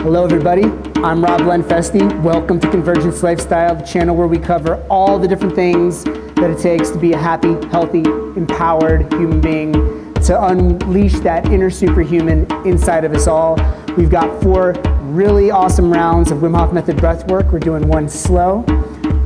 Hello everybody, I'm Rob Lenfestey. Welcome to Convergence Lifestyle, the channel where we cover all the different things that it takes to be a happy, healthy, empowered human being, to unleash that inner superhuman inside of us all. We've got 4 really awesome rounds of Wim Hof Method breath work. We're doing 1 slow,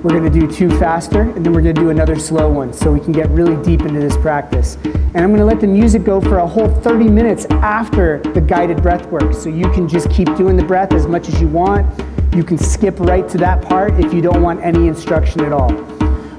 we're gonna do 2 faster, and then we're gonna do another slow one so we can get really deep into this practice. And I'm gonna let the music go for a whole 30 minutes after the guided breath work, so you can just keep doing the breath as much as you want. You can skip right to that part if you don't want any instruction at all.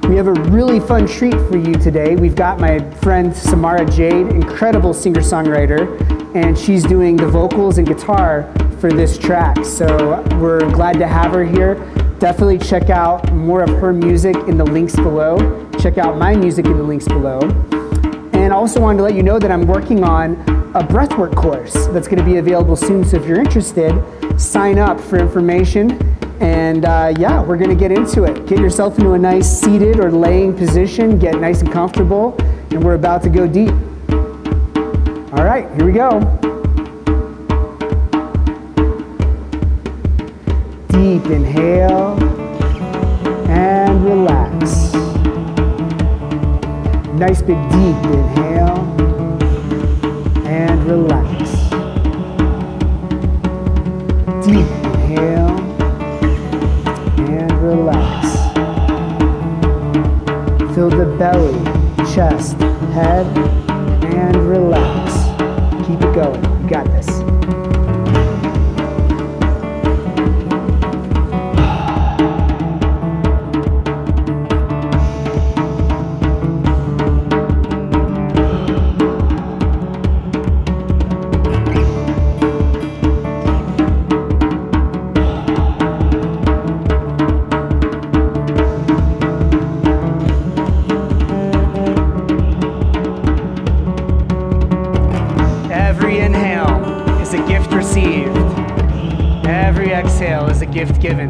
We have a really fun treat for you today. We've got my friend Samara Jade, incredible singer-songwriter, and she's doing the vocals and guitar for this track. So we're glad to have her here. Definitely check out more of her music in the links below. Check out my music in the links below. And also wanted to let you know that I'm working on a breathwork course that's going to be available soon. So if you're interested, sign up for information. And yeah, we're gonna get into it. Get yourself into a nice seated or laying position, get nice and comfortable, and we're about to go deep. All right, here we go. Deep inhale and relax. Nice big deep inhale and relax. Deep inhale. Relax. Feel the belly, chest, head, and relax. Keep it going. You got this. Gift given.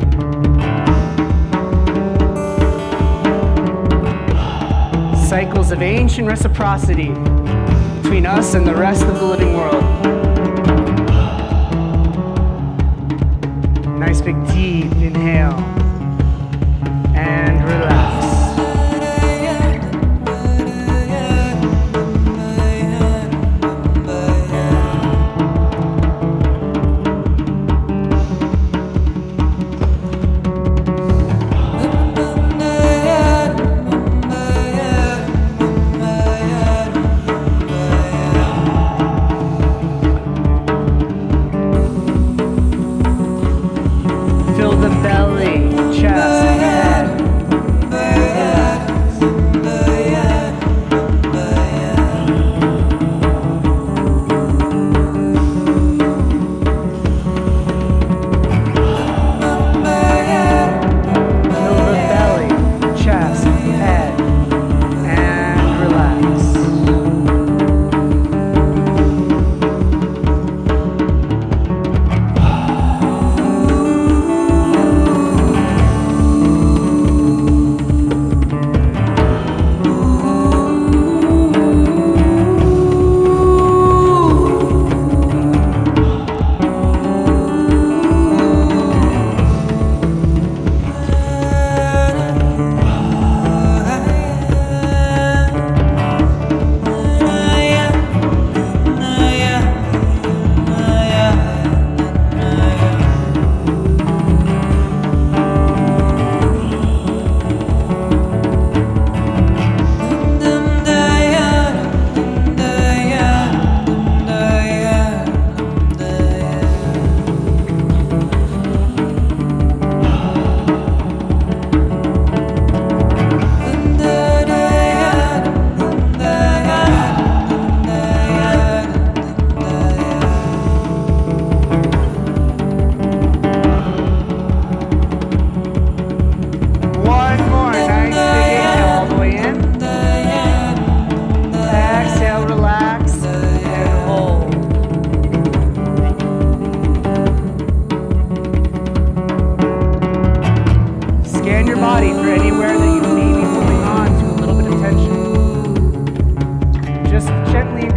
Cycles of ancient reciprocity between us and the rest of the living world. Nice big deep inhale and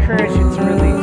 encourage you to release.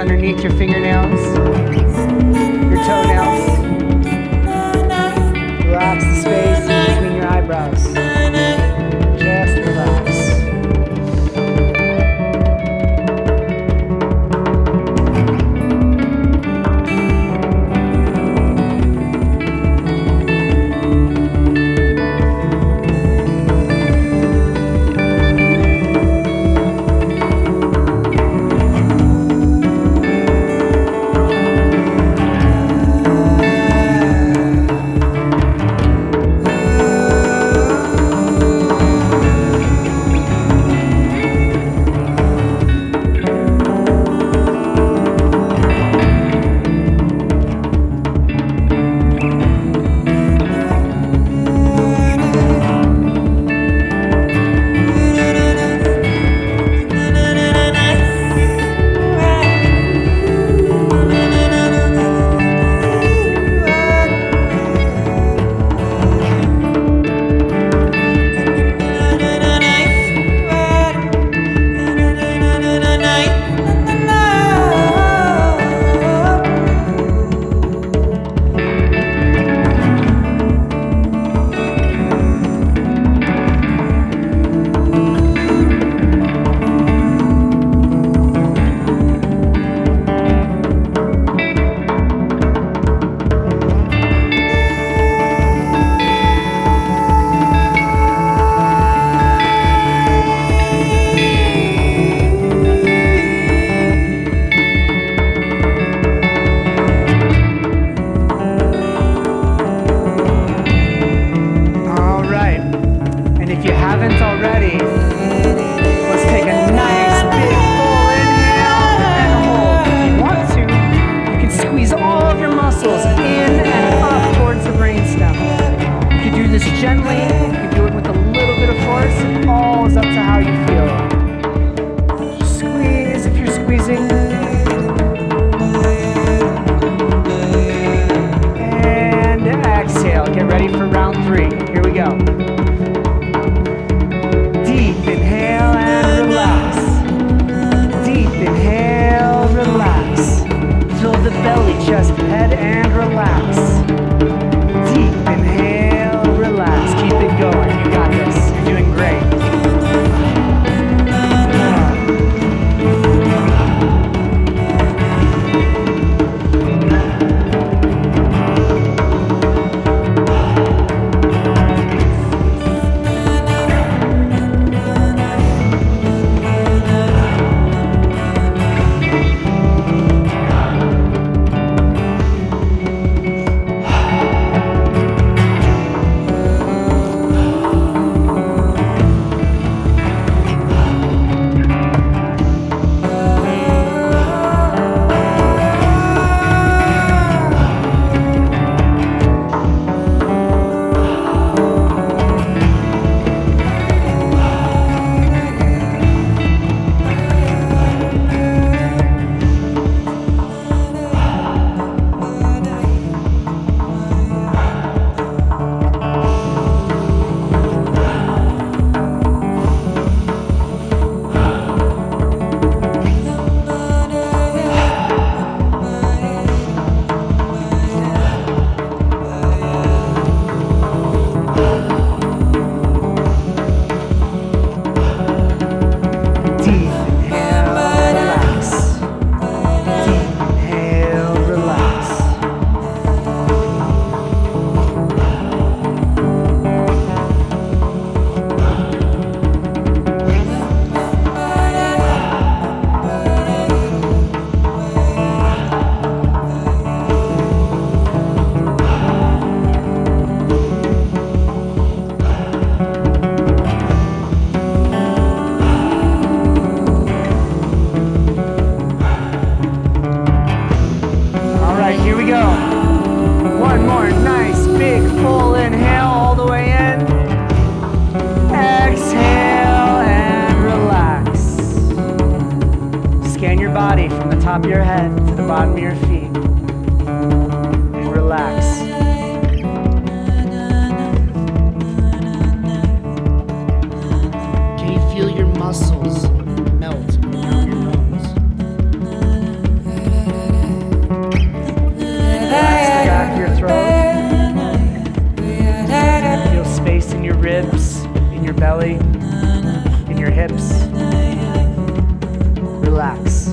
underneath your fingernails, your toenails. Relax the space in between your eyebrows. Just muscles melt around your bones. hips, in your belly, in your hips. Relax.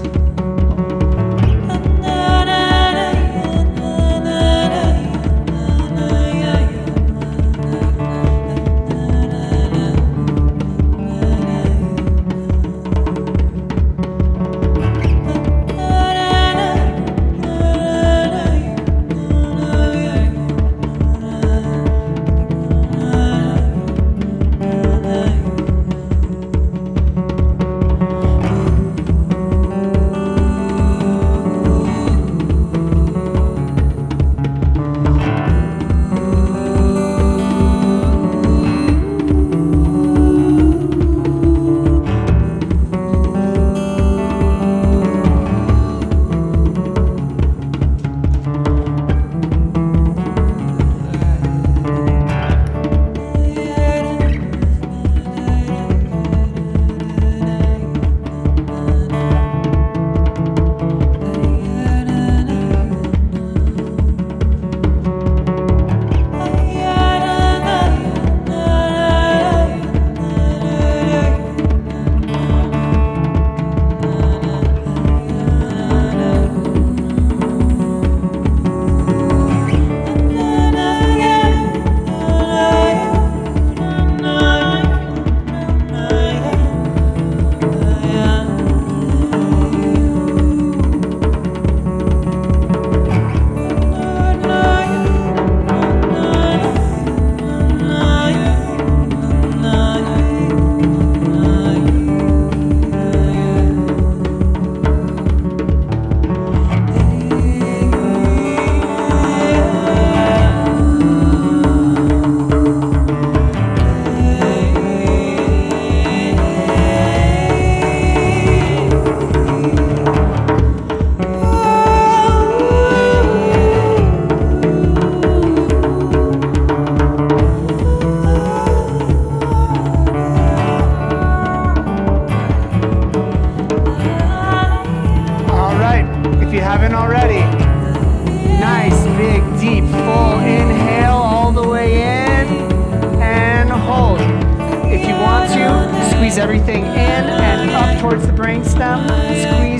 Everything in and up towards the brainstem.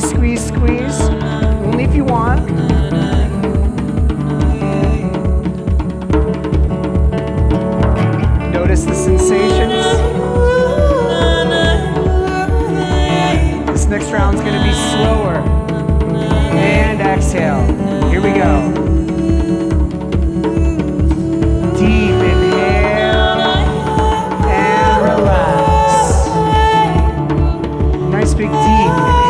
Squeeze, squeeze, squeeze. Only if you want. Notice the sensations. This next round is going to be slower. And exhale. Here we go. Big deep inhale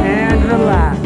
and relax.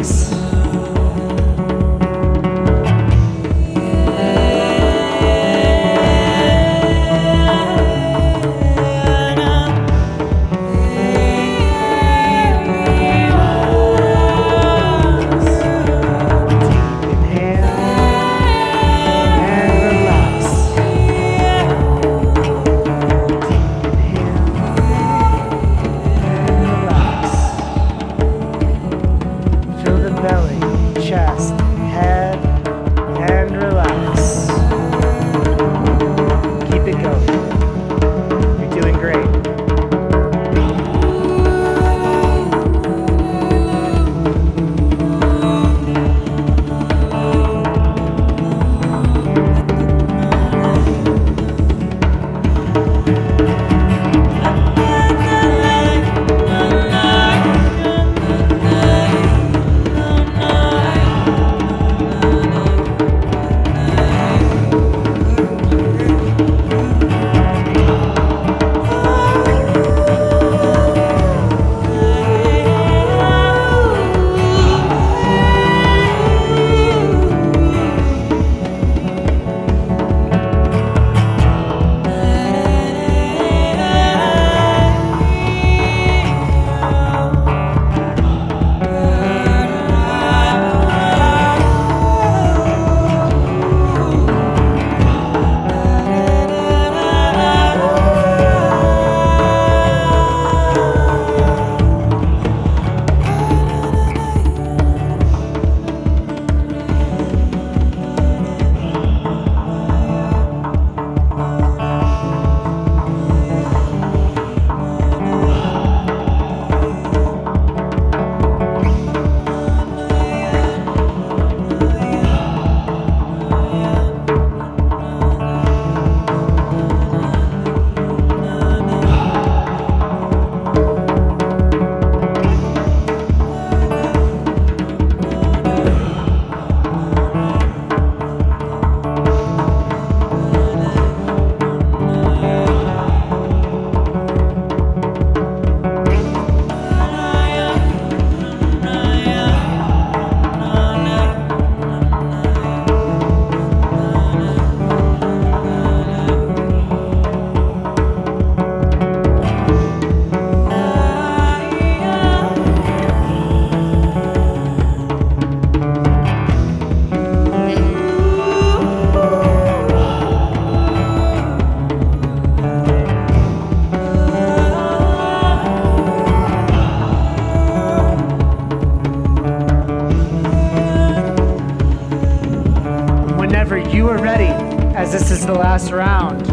the last round.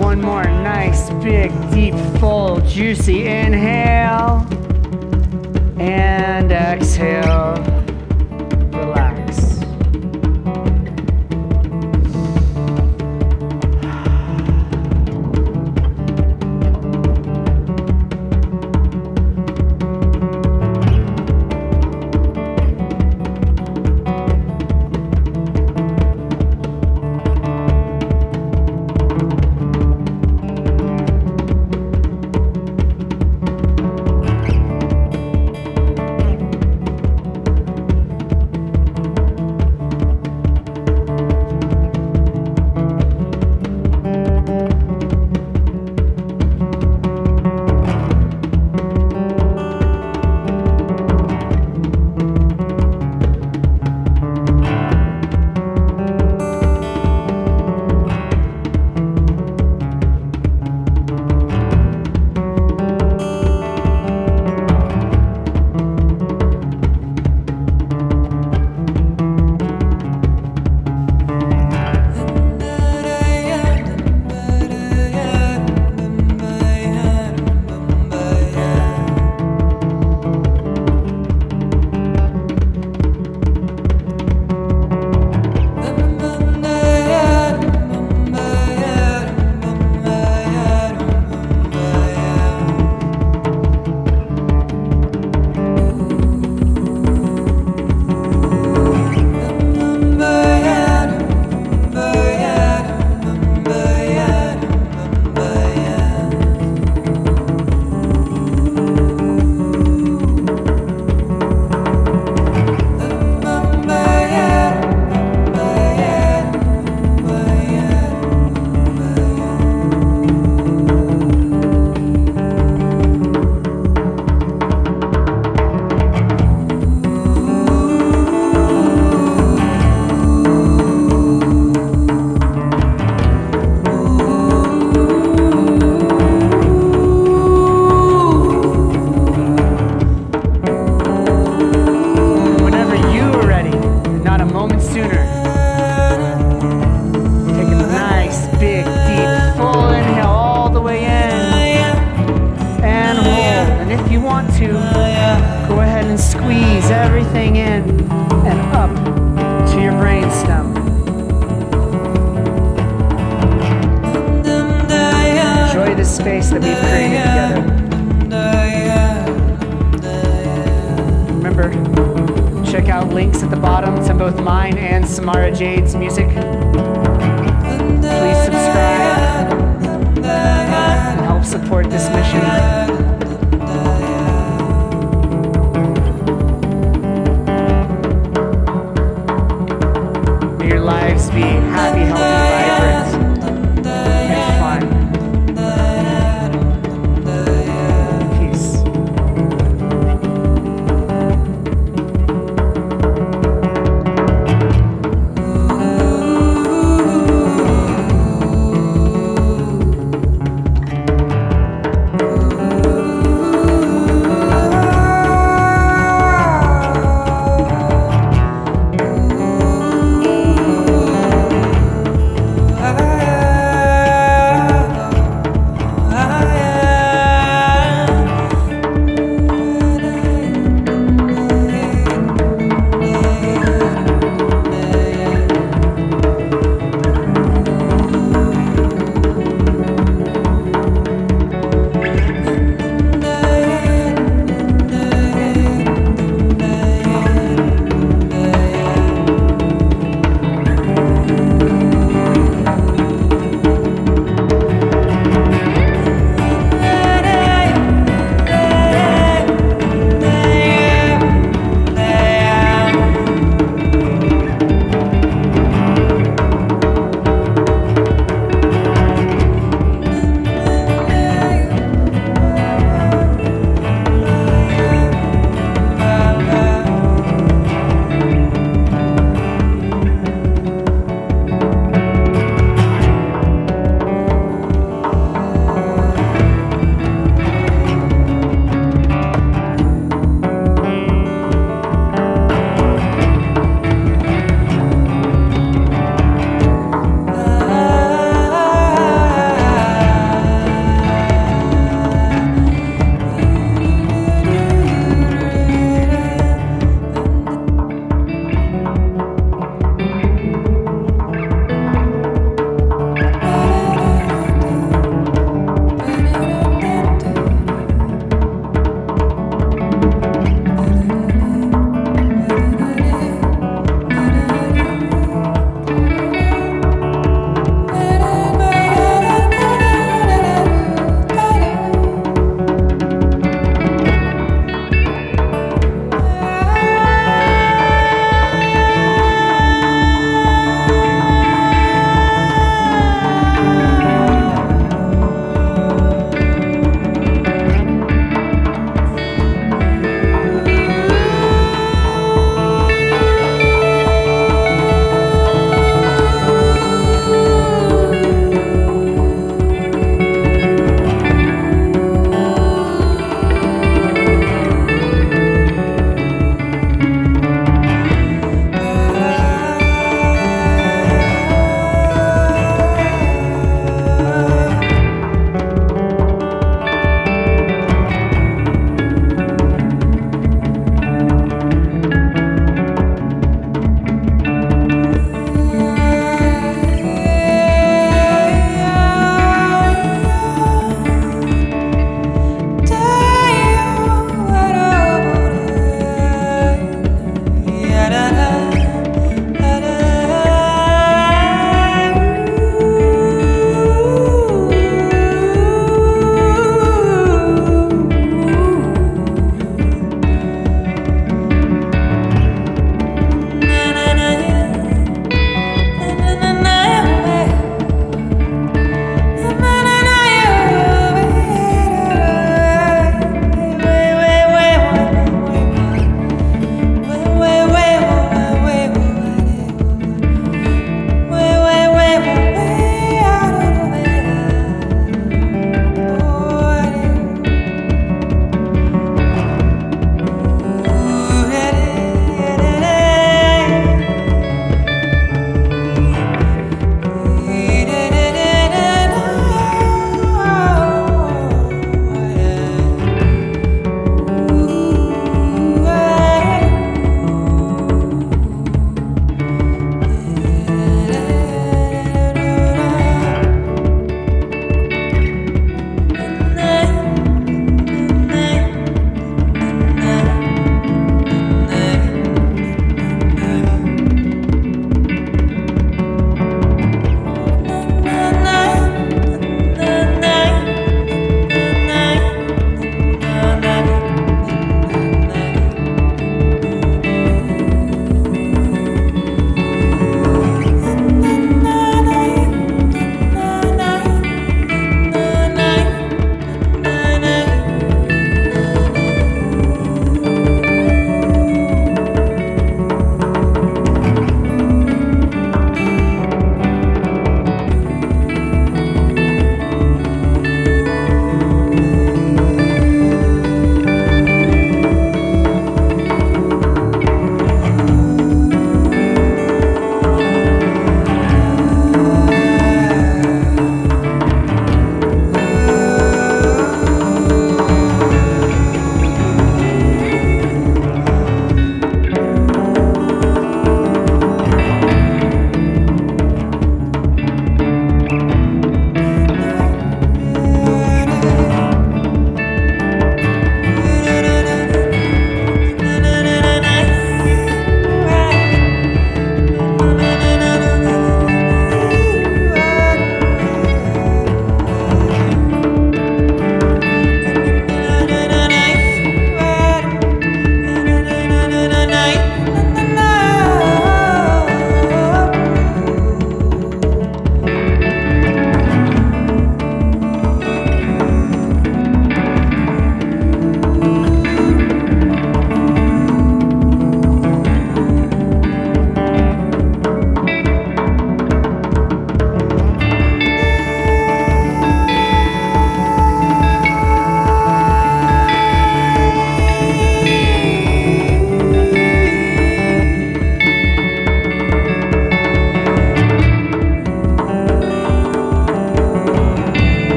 One more nice, big, deep, full, juicy inhale. And exhale. Relax. Samara Jade's music. Please subscribe. Help support this mission. May your lives be happy, healthy.